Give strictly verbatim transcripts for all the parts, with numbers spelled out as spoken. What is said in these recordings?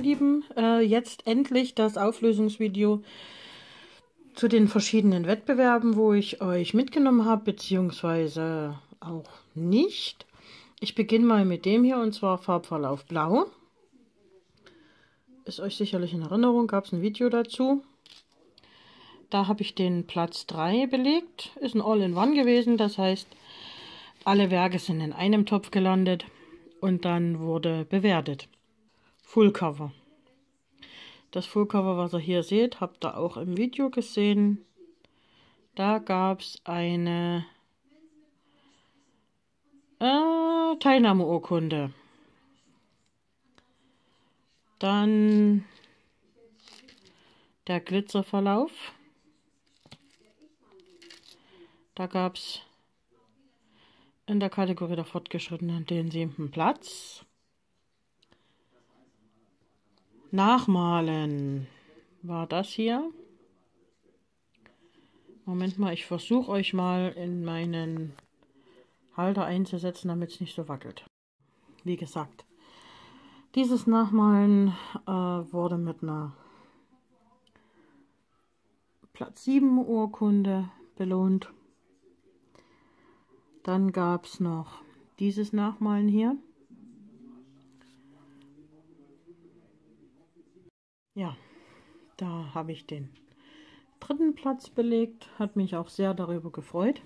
ihr Lieben, äh, jetzt endlich das Auflösungsvideo zu den verschiedenen Wettbewerben, wo ich euch mitgenommen habe, beziehungsweise auch nicht. Ich beginne mal mit dem hier, und zwar Farbverlauf Blau. Ist euch sicherlich in Erinnerung, gab es ein Video dazu. Da habe ich den Platz drei belegt. Ist ein All-in-One gewesen, das heißt, alle Werke sind in einem Topf gelandet und dann wurde bewertet. Full Cover. Das Full Cover, was ihr hier seht, habt ihr auch im Video gesehen. Da gab es eine äh, Teilnahmeurkunde. Dann der Glitzerverlauf. Da gab es in der Kategorie der Fortgeschrittenen den siebten Platz. Nachmalen war das hier. Moment mal, ich versuche euch mal in meinen Halter einzusetzen, damit es nicht so wackelt. Wie gesagt, dieses Nachmalen äh, wurde mit einer Platz sieben Urkunde belohnt. Dann gab es noch dieses Nachmalen hier. Ja, da habe ich den dritten Platz belegt, hat mich auch sehr darüber gefreut.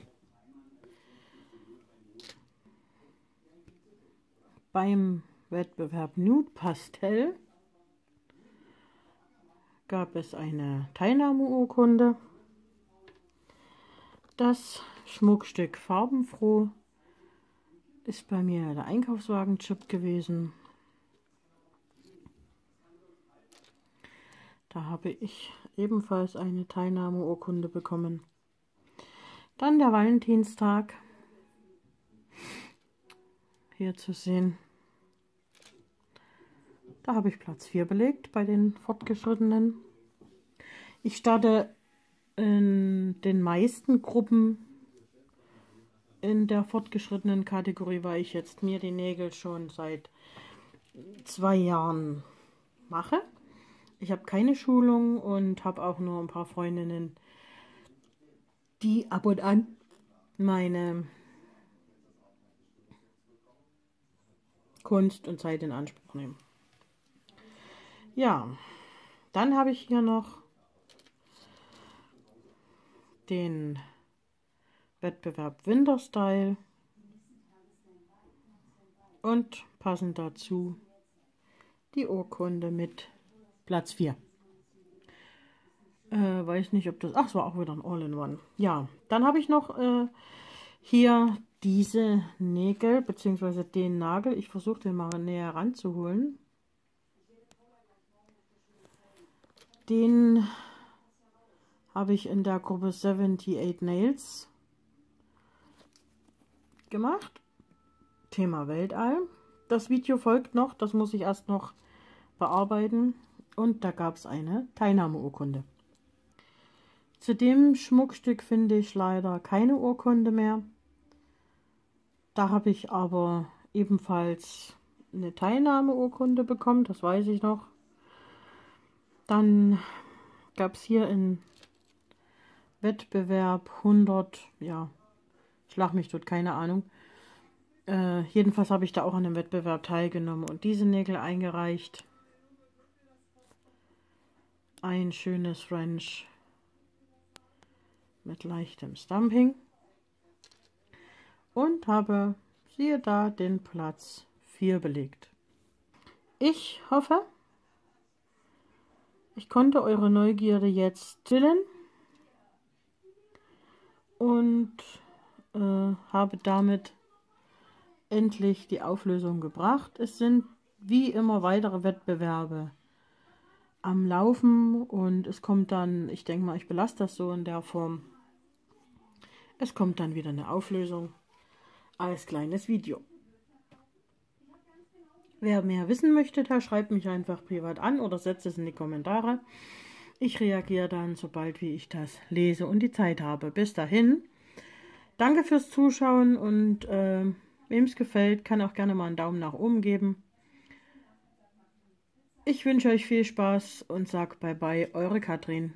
Beim Wettbewerb Nude Pastell gab es eine Teilnahmeurkunde. Das Schmuckstück Farbenfroh ist bei mir der Einkaufswagenchip gewesen. Da habe ich ebenfalls eine Teilnahmeurkunde bekommen. Dann der Valentinstag. Hier zu sehen. Da habe ich Platz vier belegt bei den Fortgeschrittenen. Ich starte in den meisten Gruppen in der fortgeschrittenen Kategorie, weil ich jetzt mir die Nägel schon seit zwei Jahren mache. Ich habe keine Schulung und habe auch nur ein paar Freundinnen, die ab und an meine Kunst und Zeit in Anspruch nehmen. Ja, dann habe ich hier noch den Wettbewerb Winterstyle und passend dazu die Urkunde mit Platz vier. Äh, weiß nicht, ob das... Ach, es war auch wieder ein All-in-One. Ja, dann habe ich noch äh, hier diese Nägel, beziehungsweise den Nagel. Ich versuche den mal näher ranzuholen. Den habe ich in der Gruppe achtundsiebzig Nails gemacht. Thema Weltall. Das Video folgt noch, das muss ich erst noch bearbeiten. Und da gab es eine Teilnahmeurkunde. Zu dem Schmuckstück finde ich leider keine Urkunde mehr. Da habe ich aber ebenfalls eine Teilnahmeurkunde bekommen, das weiß ich noch. Dann gab es hier im Wettbewerb hundert, ja, ich lach mich dort, keine Ahnung. Äh, jedenfalls habe ich da auch an dem Wettbewerb teilgenommen und diese Nägel eingereicht. Ein schönes French mit leichtem Stamping. Und habe, siehe da, den Platz vier belegt. Ich hoffe, ich konnte eure Neugierde jetzt stillen und äh, habe damit endlich die Auflösung gebracht. Es sind wie immer weitere Wettbewerbe am Laufen und es kommt dann, ich denke mal, ich belasse das so in der Form, es kommt dann wieder eine Auflösung als kleines Video. Wer mehr wissen möchte, der schreibt mich einfach privat an oder setzt es in die Kommentare. Ich reagiere dann, sobald wie ich das lese und die Zeit habe. Bis dahin, danke fürs Zuschauen und äh, wem es gefällt, kann auch gerne mal einen Daumen nach oben geben. Ich wünsche euch viel Spaß und sag bye bye, eure Katrin.